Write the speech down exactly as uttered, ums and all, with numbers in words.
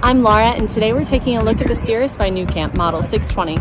I'm Laura, and today we're taking a look at the Cirrus by nuCamp Model six twenty.